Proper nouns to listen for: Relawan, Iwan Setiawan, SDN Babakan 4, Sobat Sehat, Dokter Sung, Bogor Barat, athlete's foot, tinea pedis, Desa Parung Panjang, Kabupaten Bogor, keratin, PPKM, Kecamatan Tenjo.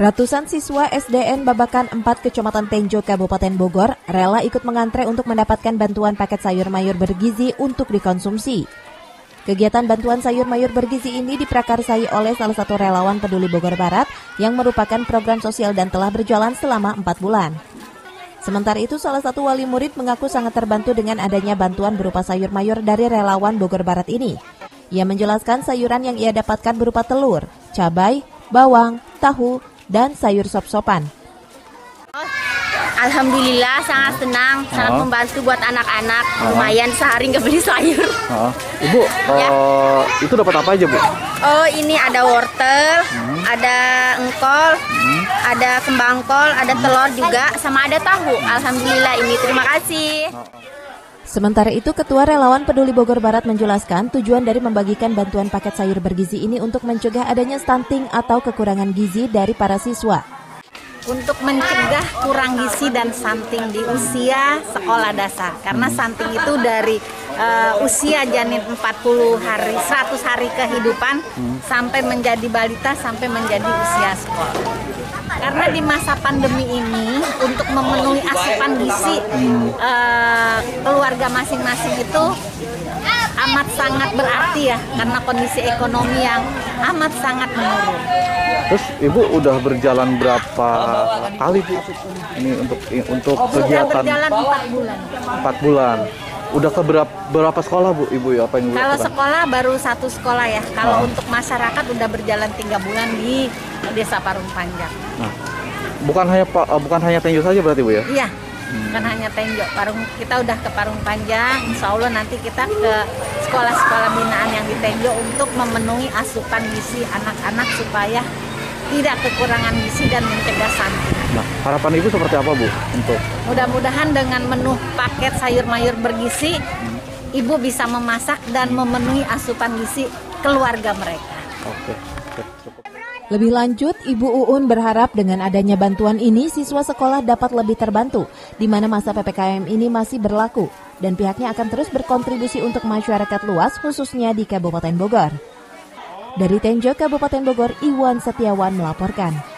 Ratusan siswa SDN Babakan 4 Kecamatan Tenjo, Kabupaten Bogor rela ikut mengantre untuk mendapatkan bantuan paket sayur mayur bergizi untuk dikonsumsi. Kegiatan bantuan sayur mayur bergizi ini diprakarsai oleh salah satu relawan peduli Bogor Barat yang merupakan program sosial dan telah berjalan selama 4 bulan. Sementara itu, salah satu wali murid mengaku sangat terbantu dengan adanya bantuan berupa sayur mayur dari relawan Bogor Barat ini. Ia menjelaskan sayuran yang ia dapatkan berupa telur, cabai, bawang, tahu, dan sayur sop-sopan. Alhamdulillah sangat senang, sangat membantu buat anak-anak. Lumayan sehari nggak beli sayur. Ibu, ya. Itu dapat apa aja, Bu? Oh, ini ada wortel, ada engkol, ada kembang kol, ada telur juga, sama ada tahu. Alhamdulillah ini, terima kasih. Sementara itu, Ketua Relawan Peduli Bogor Barat menjelaskan tujuan dari membagikan bantuan paket sayur bergizi ini untuk mencegah adanya stunting atau kekurangan gizi dari para siswa. Untuk mencegah kurang gizi dan stunting di usia sekolah dasar, karena stunting itu dari usia janin 100 hari kehidupan sampai menjadi balita, sampai menjadi usia sekolah. Karena di masa pandemi ini untuk memenuhi asupan gizi keluarga masing-masing itu amat sangat berarti ya, karena kondisi ekonomi yang amat sangat menurun. Terus Ibu udah berjalan berapa kali Bu? Ini untuk kegiatan? Berjalan 4 bulan. 4 bulan. Udah ke berapa sekolah Bu? Ibu ya, apa yang Ibu lakukan? Kalau sekolah baru 1 sekolah ya. Kalau untuk masyarakat udah berjalan 3 bulan di Desa Parung Panjang. Nah, bukan hanya Tenjo saja berarti Bu ya? Iya. Bukan hanya Tenjo, kita udah ke Parung Panjang. Insya Allah nanti kita ke sekolah-sekolah binaan yang di Tenjo untuk memenuhi asupan gizi anak-anak supaya tidak kekurangan gizi dan mencegah stunting. Nah, harapan Ibu seperti apa Bu? Untuk mudah-mudahan dengan menu paket sayur mayur bergizi, Ibu bisa memasak dan memenuhi asupan gizi keluarga mereka. Oke. Cukup. Lebih lanjut, Ibu Uun berharap dengan adanya bantuan ini siswa sekolah dapat lebih terbantu, di mana masa PPKM ini masih berlaku, dan pihaknya akan terus berkontribusi untuk masyarakat luas khususnya di Kabupaten Bogor. Dari Tenjo, Kabupaten Bogor, Iwan Setiawan melaporkan.